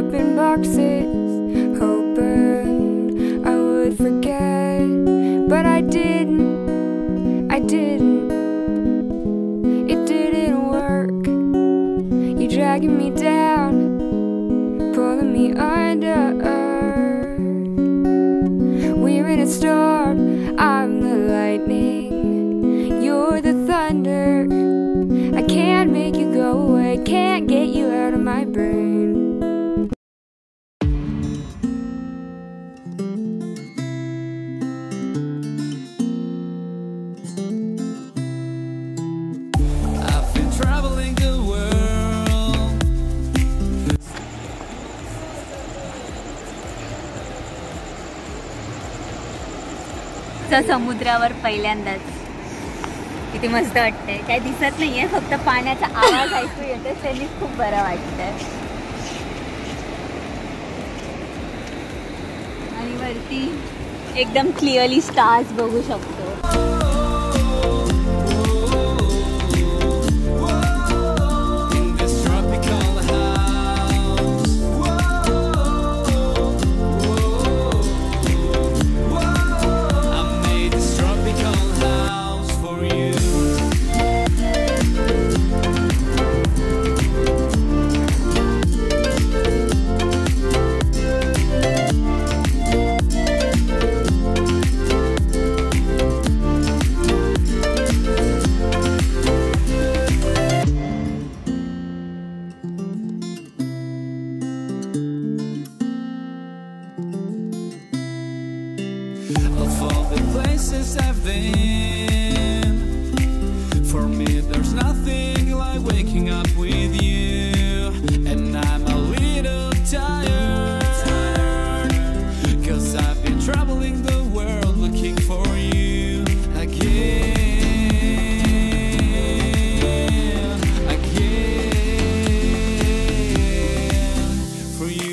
up in boxes, hoping I would forget, but I didn't. It didn't work. You're dragging me down, pulling me under. We're in a storm. I'm the lightning, you're the thunder. I can't make you go away, can't get you out of my brain. समुद्रावर पहिल्यांदाच किती मस्त वाटतंय. काही दिसत नाहीये, फक्त पाण्याचा आवाज ऐकू येतोय, त्यांनी खूप बरं वाटतंय. आणि वरती एकदम क्लिअरली स्टार्स बघू शकतो. Of all the places I've been, for me there's nothing like waking up with you. And I'm a little tired, cause I've been traveling the world looking for you again, for you.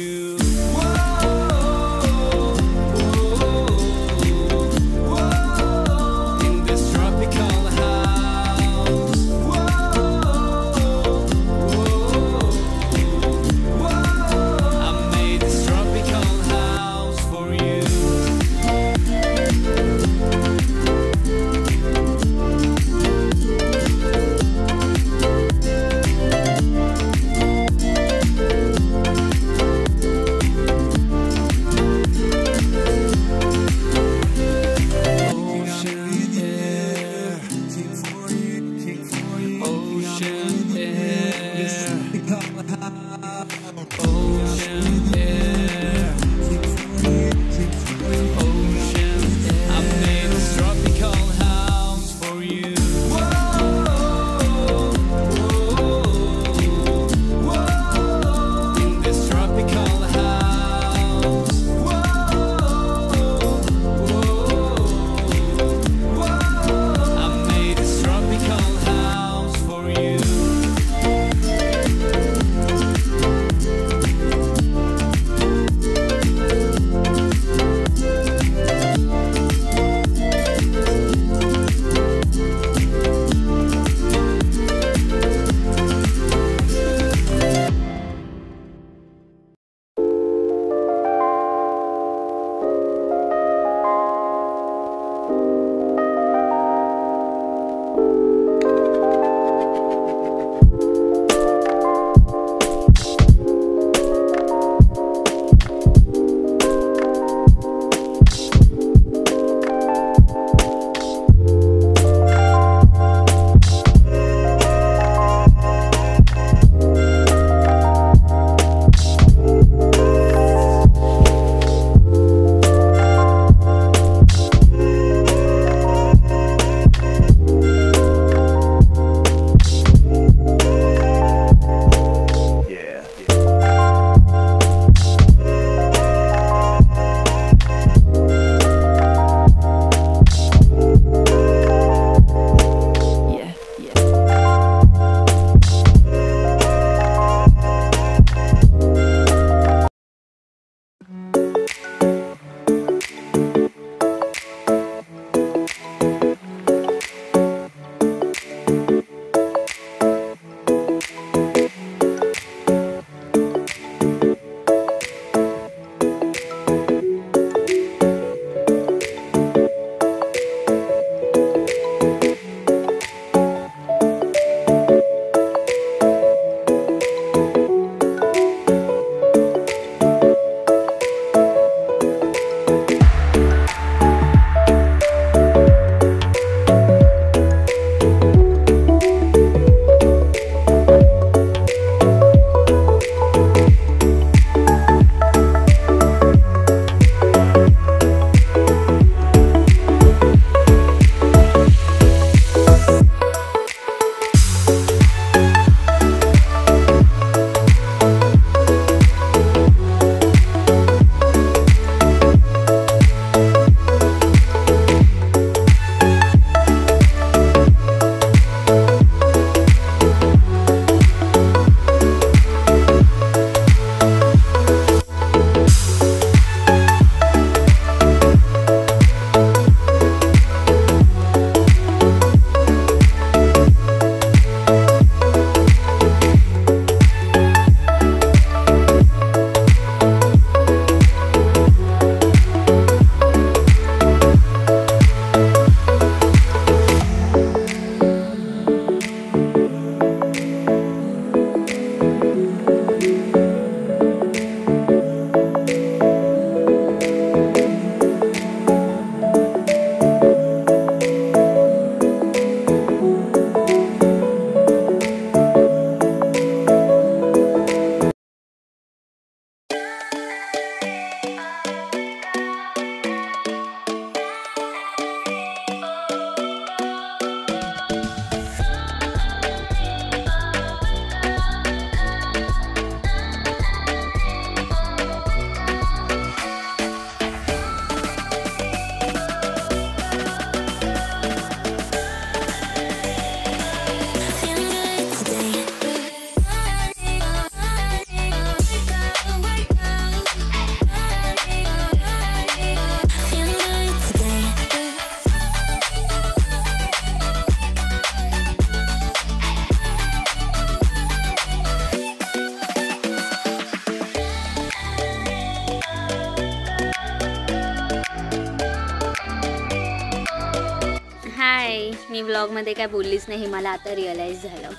मी व्लॉगमध्ये काय बोललीच नाही हे मला आता realise झालं.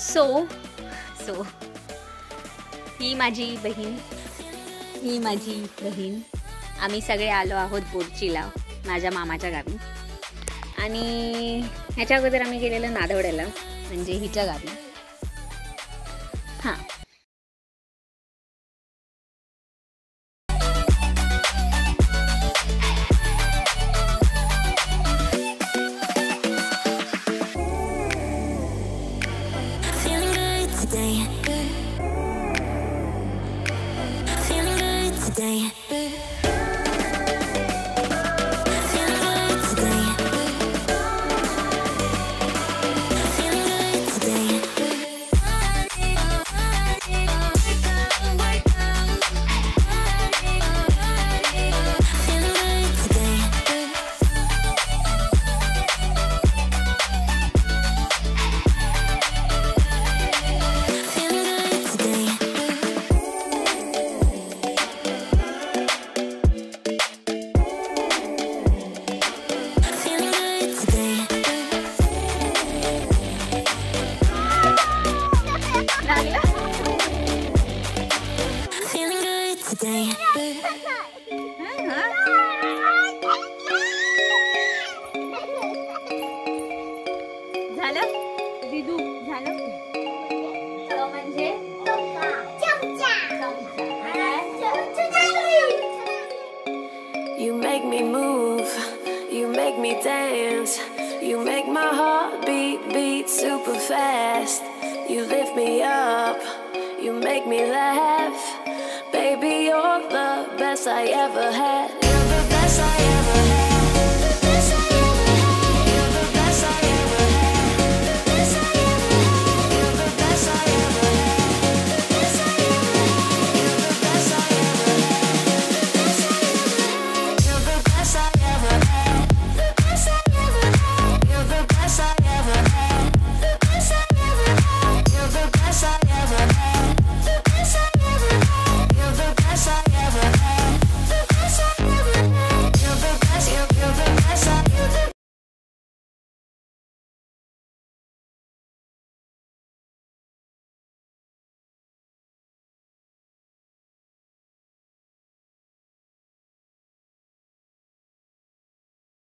सो ही माझी बहीण आम्ही सगळे आलो आहोत बोरचीला माझ्या मामाच्या गावी. आणि ह्याच्या अगोदर आम्ही गेलेलं नादवड्याला म्हणजे हिच्या गावी. हां, I ever had. You're the best I ever had.